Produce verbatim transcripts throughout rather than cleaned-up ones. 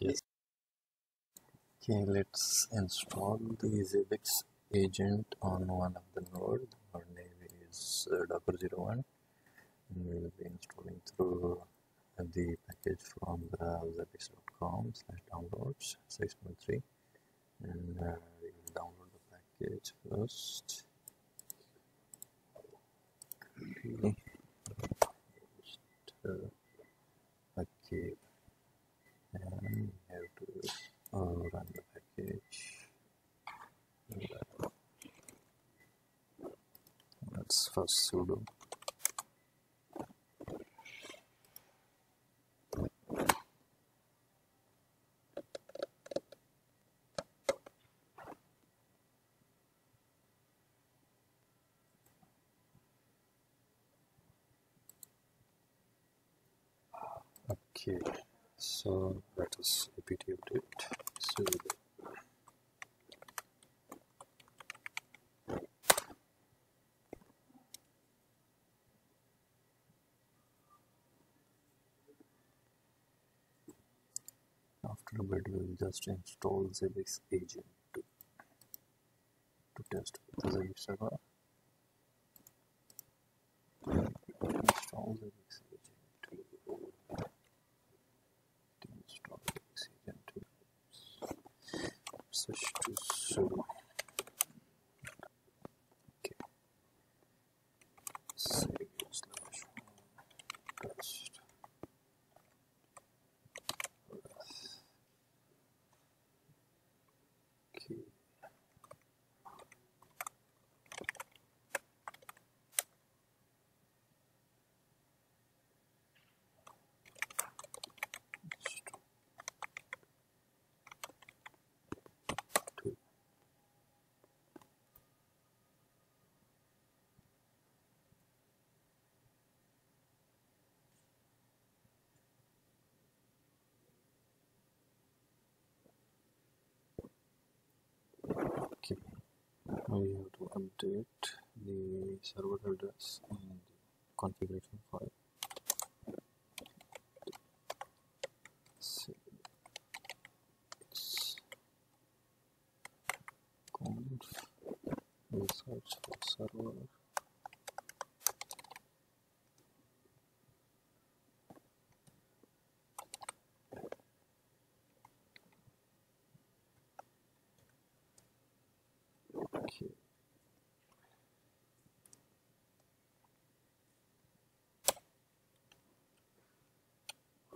Yes. Okay, let's install the EasyBix agent on one of the node. Our name is double zero one, and we will be installing through the package from the zabbix dot com slash downloads six point three, and uh, we will download the package first. Okay. Just, uh, okay. And we have to uh, run the package. Let's first sudo. Okay, so let us apt update sudo. After a bit, we'll just install zabbix agent to, to test the Zabbix server. Install Zabbix agent. Switch to sudo. Okay. Save slash test. Okay. Okay, now we have to update the server address and the configuration file. Conf, we'll search for server. Okay.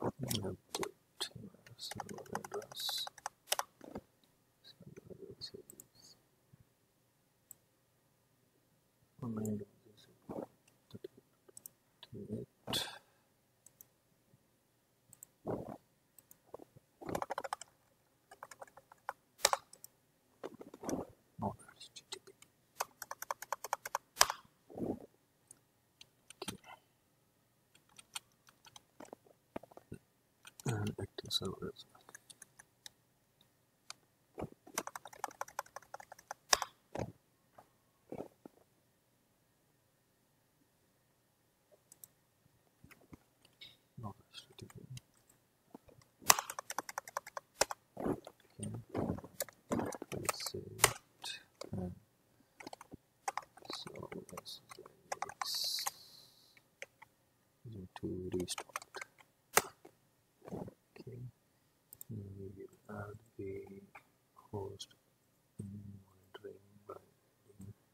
Update server address. Server address is command of this. And active server as well. Not restricted. Okay. Let's save it. And so let's need to restart. Add the host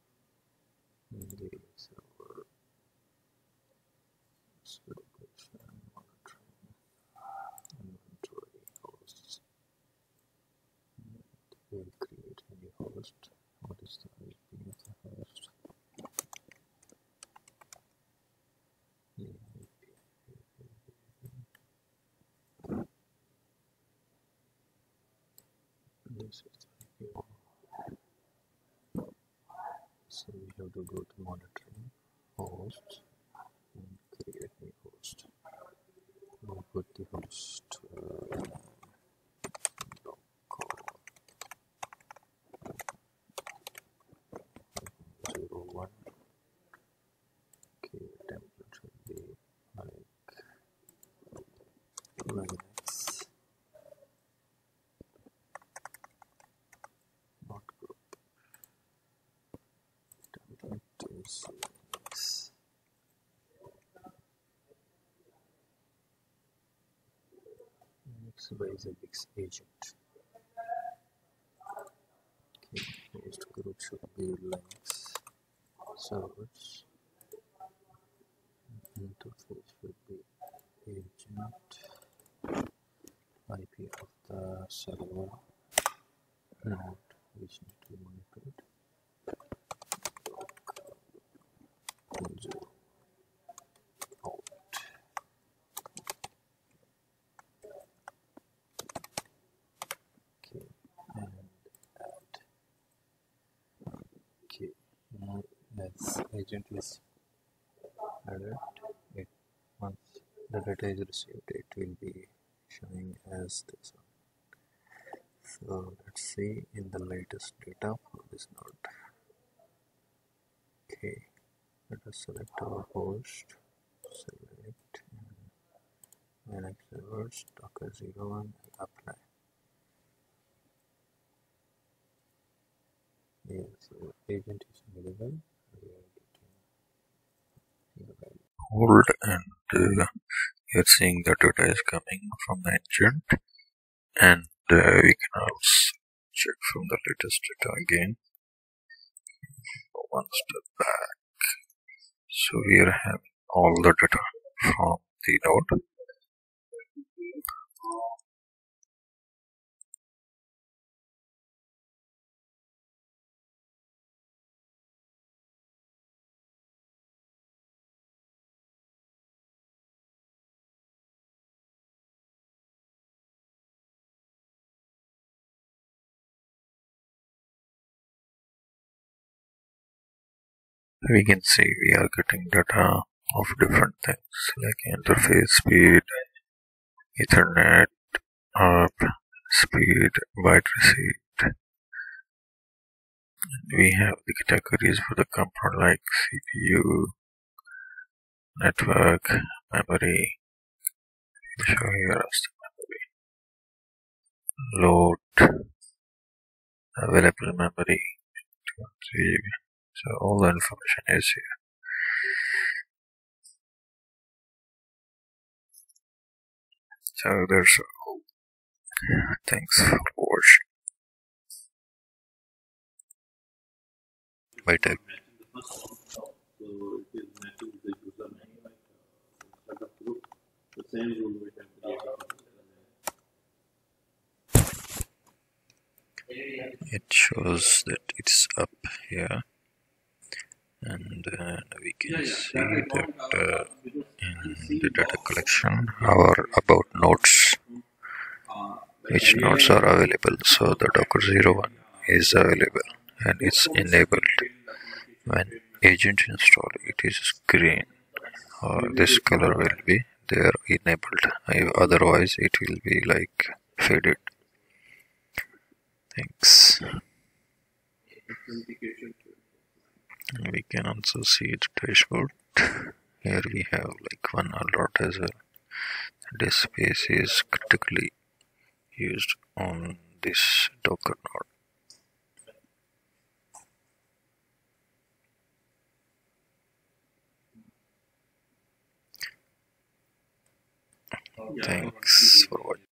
monitoring by the server subscription monitoring inventory hosts. We will create a new host. What is the I P of the host? So we have to go to monitoring host and create a new host. We'll put the host uh, zero one. Okay, template should be like Linux. six. X, Y, Z, X agent. Okay, first group should be links, servers. Interface will be agent, I P of the server node, which need to be monitored. Okay, and add. Okay, now as agent is added, it once the data is received, it will be showing as this one. So let's see in the latest data for this node. Okay, let us select our host, select Linux servers, docker zero one, and apply. Yes, yeah, so agent is available. We are getting available. Hold, and uh, we are seeing the data is coming from the agent, and uh, we can also check from the latest data again. One step back. So here I have all the data from the node. We can see we are getting data of different things like interface speed, Ethernet, A R P speed, byte receipt. We have the categories for the component like C P U, network, memory. I'll show here as the memory, load, available memory, two hundred three gigabytes. So all the information is here. So there's all. Thanks for watching. Bye tech. It shows that it's up here. And uh, we can see that uh, in the data collection, our about nodes, which nodes are available. So the Docker zero one is available and it's enabled. When agent installed, it is green or this color will be there enabled. Otherwise, it will be like faded. Thanks. We can also see the dashboard. Here we have like one alert as well. This space is critically used on this Docker node. Thanks for watching.